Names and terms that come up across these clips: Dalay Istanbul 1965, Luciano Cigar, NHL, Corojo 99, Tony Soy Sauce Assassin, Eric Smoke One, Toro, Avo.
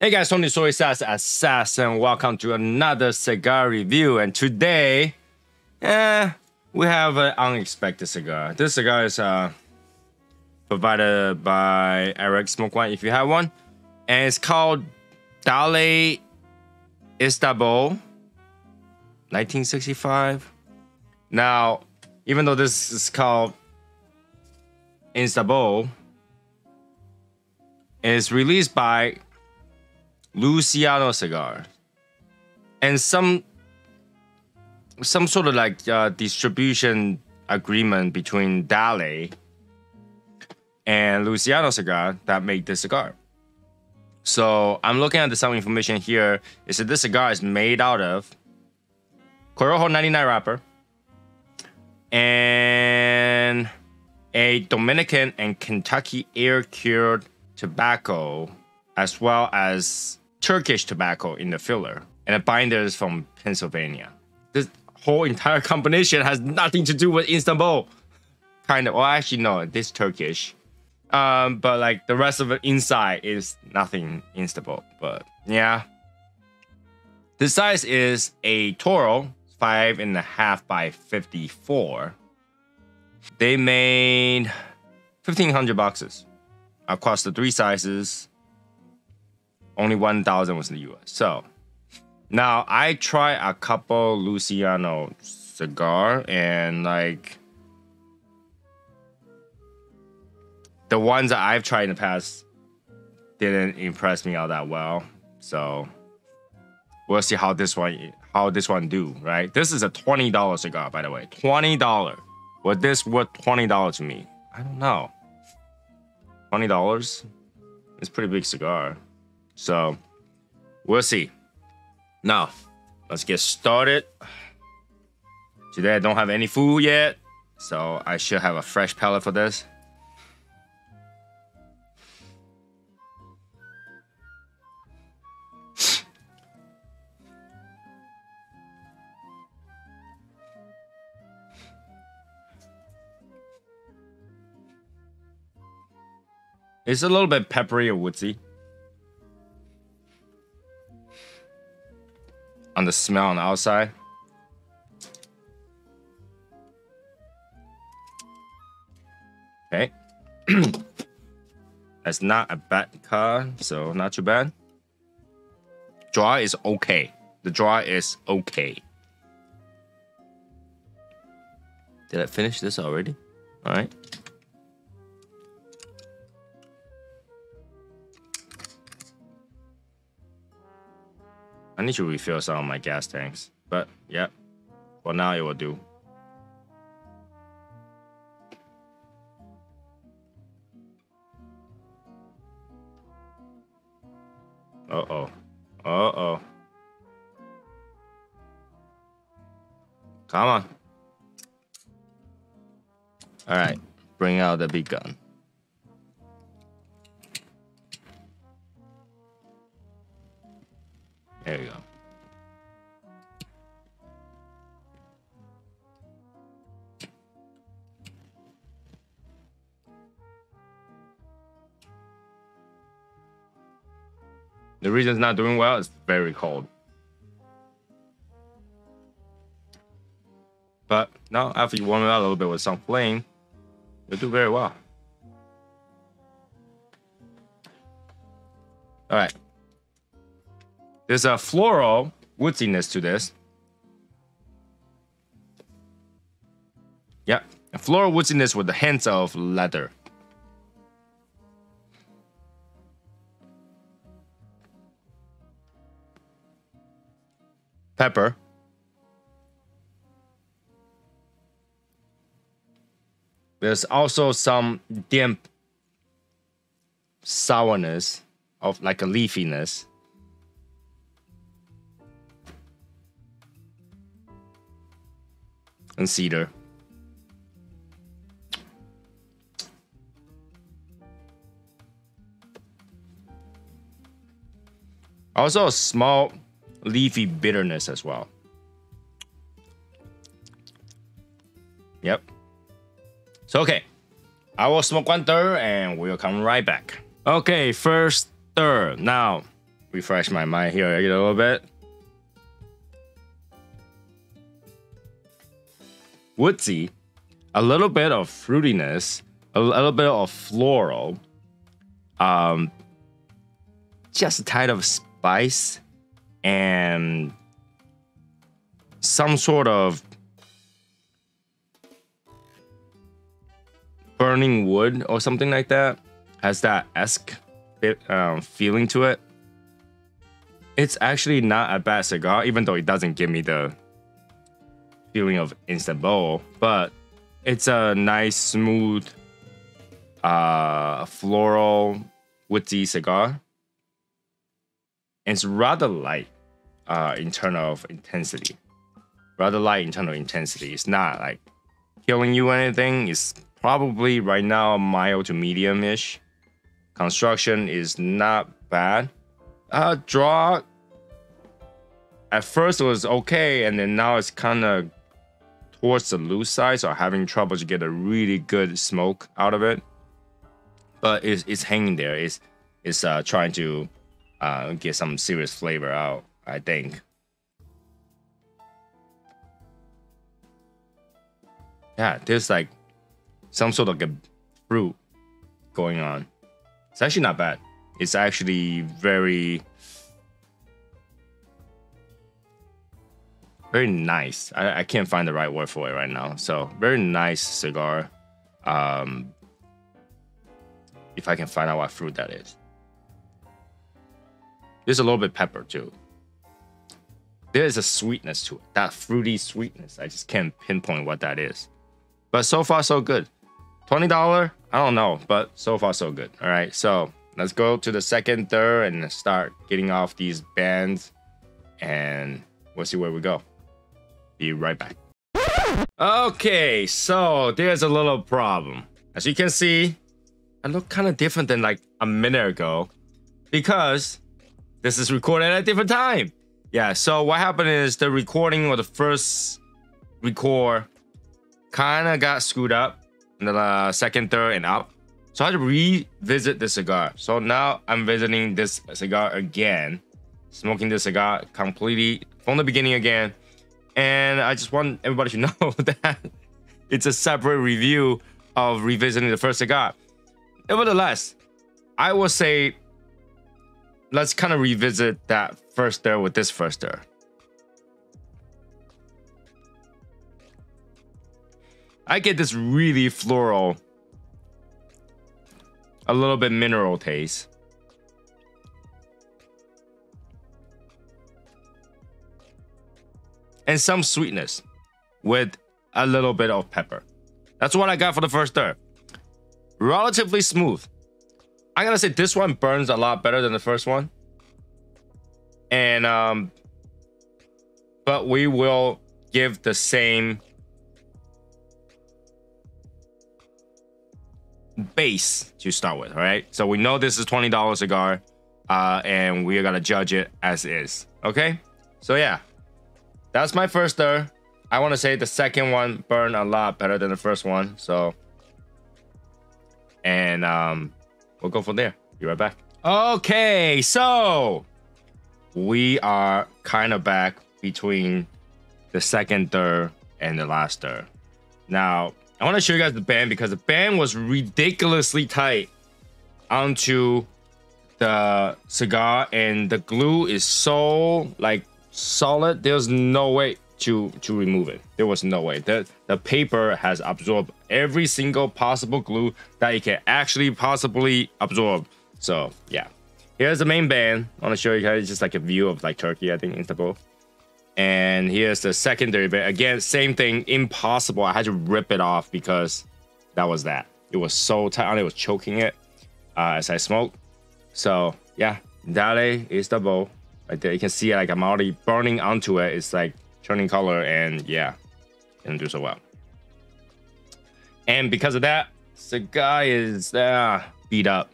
Hey guys, Tony Soy Sauce Assassin. Welcome to another cigar review. And today, we have an unexpected cigar. This cigar is provided by Eric Smoke One, if you have one. And it's called Dalay Istanbul 1965. Now, even though this is called Istanbul, it's released by Luciano Cigar and some sort of like distribution agreement between Dalay and Luciano Cigar that made this cigar. So I'm looking at some information here. It said this cigar is made out of Corojo 99 wrapper and a Dominican and Kentucky air-cured tobacco, as well as Turkish tobacco in the filler, and the binder is from Pennsylvania. This whole entire combination has nothing to do with Istanbul, kind of. Well, actually, no, this Turkish, but like the rest of it inside is nothing Istanbul. But yeah, the size is a Toro 5.5 by 54. They made 1,500 boxes across the three sizes. Only 1,000 was in the U.S. So now I try a couple Luciano cigar, and like the ones that I've tried in the past didn't impress me all that well. So we'll see how this one do, right? This is a $20 cigar, by the way. $20. Was this worth $20 to me? I don't know. $20? It's a pretty big cigar. So we'll see. Now let's get started. Today I don't have any food yet, so I should have a fresh palate for this. It's a little bit peppery or woodsy on the smell on the outside. Okay. That's not a bad card, so not too bad. Draw is okay. The draw is okay. Did I finish this already? All right. I need to refill some of my gas tanks, but yeah, for now it will do. Uh-oh. Uh-oh. Come on. All right, bring out the big gun. There you go. The reason it's not doing well is very cold. But now after you warm it out a little bit with some flame, you'll do very well. All right. There's a floral woodiness to this. Yep, a floral woodiness with the hints of leather. pepper. There's also some damp sourness of like a leafiness. And cedar. Also a small leafy bitterness as well. Yep. So okay, I will smoke one third and we'll come right back. Okay, first third. Now, refresh my mind here a little bit. Woodsy, a little bit of fruitiness, a little bit of floral, just a type of spice, and some sort of burning wood or something like that. Has that esque feeling to it. It's actually not a bad cigar, even though it doesn't give me the feeling of instant bowl, but it's a nice, smooth, floral, woodsy cigar. It's rather light in terms of intensity. It's not like killing you or anything. It's probably right now mild to medium-ish. Construction is not bad. Draw at first it was okay, and then now it's kind of towards the loose side, so I'm having trouble to get a really good smoke out of it. But it's hanging there. It's trying to get some serious flavor out, I think. Yeah, there's like some sort of a fruit going on. It's actually not bad. It's actually very nice. I can't find the right word for it right now. So very nice cigar. If I can find out what fruit that is. There's a little bit pepper too. There is a sweetness to it. That fruity sweetness. I just can't pinpoint what that is. But so far so good. $20? I don't know, but so far so good. All right, so let's go to the second, third, and start getting off these bands, and we'll see where we go. Be right back. Okay, so there's a little problem. As you can see, I look kind of different than like a minute ago because this is recorded at a different time. Yeah, so what happened is the recording or the first record kind of got screwed up. The second, third, and up. So I had to revisit the cigar. So now I'm visiting this cigar again, smoking this cigar completely from the beginning again. And I just want everybody to know that it's a separate review of revisiting the first cigar. Nevertheless, I will say, let's kind of revisit that first third with this first third. I get this really floral, a little bit mineral taste. And some sweetness with a little bit of pepper. That's what I got for the first third. Relatively smooth. I'm gonna say this one burns a lot better than the first one. And, but we will give the same base to start with. All right, so we know this is $20 cigar, and we are gonna judge it as is. Okay, so yeah, that's my first third. I want to say the second one burned a lot better than the first one, so and we'll go from there. Be right back. Okay, so we are kind of back between the second third and the last third. Now I want to show you guys the band because the band was ridiculously tight onto the cigar, and the glue is so like solid. There's no way to remove it. There was no way. The paper has absorbed every single possible glue that it can actually possibly absorb. So yeah, here's the main band. I want to show you guys just like a view of like Turkey, I think, Istanbul. And here's the secondary, but again, same thing, impossible. I had to rip it off because that was that. It was so tight, I was choking it as I smoked. So yeah, Dalay Istanbul. Right there, you can see like I'm already burning onto it. It's like turning color, and yeah, didn't do so well. And because of that, cigar is beat up.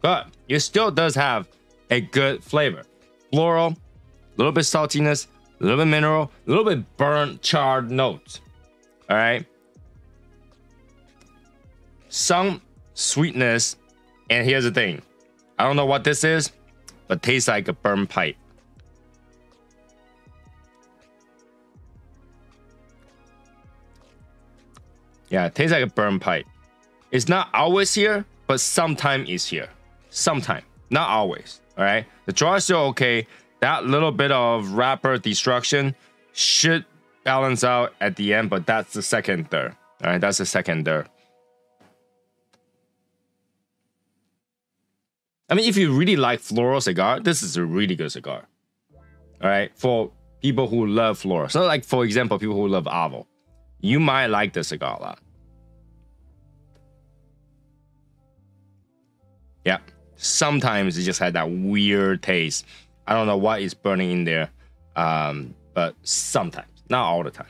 But it still does have a good flavor. Floral, a little bit saltiness, a little bit mineral, a little bit burnt, charred notes. All right. Some sweetness. And here's the thing. I don't know what this is, but tastes like a burnt pipe. Yeah, it tastes like a burnt pipe. It's not always here, but sometimes it's here. Sometimes, not always. All right, the draw is still okay. That little bit of wrapper destruction should balance out at the end, but that's the second third. All right, that's the second third. I mean, if you really like floral cigar, this is a really good cigar. All right, for people who love floral. So like, for example, people who love Avo, you might like this cigar a lot. Yeah, sometimes it just had that weird taste. I don't know what is burning in there, but sometimes, not all the time,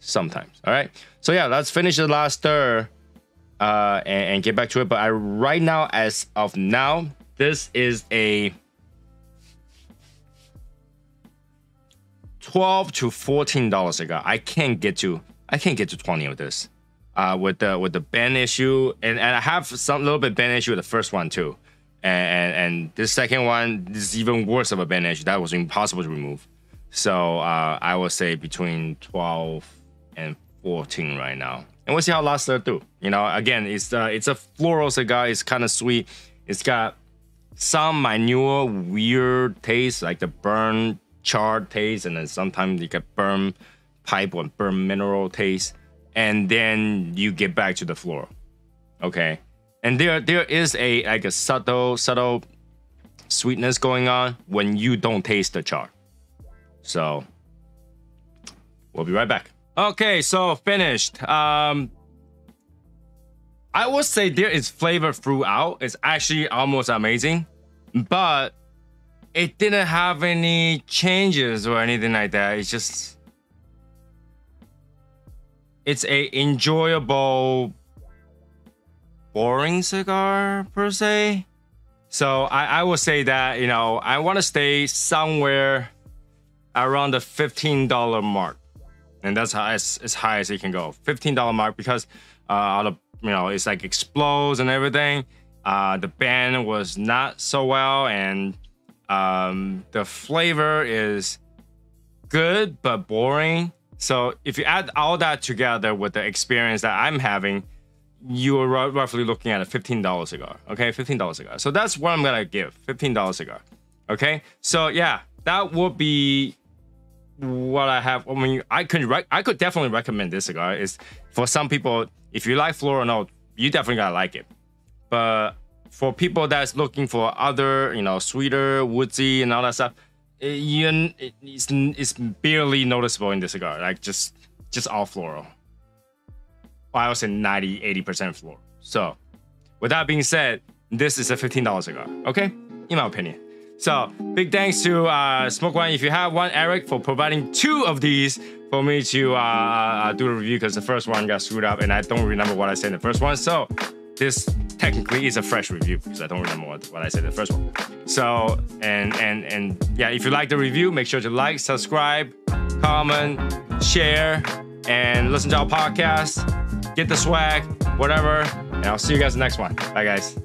sometimes. All right, so yeah, let's finish the last stir and get back to it. But right now, as of now, this is a 12 to $14 cigar. I can't get to 20 of this with the bend issue, and I have some little bit bend issue with the first one too, and this second one is even worse of a bend issue that was impossible to remove. So I would say between 12 and 14 right now, and we'll see how last third do. You know, again, it's a floral cigar. It's kind of sweet. It's got some minor weird taste, like the burn charred taste, and then sometimes you get burn pipe or burn mineral taste, and then you get back to the floral. Okay, and there is a like a subtle sweetness going on when you don't taste the char. So we'll be right back. Okay, so finished. I would say there is flavor throughout. It's actually almost amazing, but it didn't have any changes or anything like that. It's just, it's a enjoyable, boring cigar per se. So I will say that, you know, I want to stay somewhere around the $15 mark, and that's as high as it can go. $15 mark, because you know, it's like explodes and everything. The band was not so well, and the flavor is good but boring. So if you add all that together with the experience that I'm having, you are roughly looking at a $15 cigar. Okay, $15 cigar. So that's what I'm gonna give, $15 cigar. Okay, so yeah, that would be what I have. I mean, I could definitely recommend this cigar. Is for some people, if you like floral or not, you definitely gotta like it. But for people that's looking for other, you know, sweeter, woodsy, and all that stuff, it's barely noticeable in this cigar. Like just all floral. Well, I would say 80% floral. So with that being said, this is a $15 cigar, okay, in my opinion. So big thanks to Smoke One, if you have one, Eric, for providing two of these for me to do the review, because the first one got screwed up and I don't remember what I said in the first one. So this technically is a fresh review because I don't remember what I said in the first one. So, and yeah, if you like the review, make sure to like, subscribe, comment, share, and listen to our podcast. Get the swag, whatever. And I'll see you guys in the next one. Bye, guys.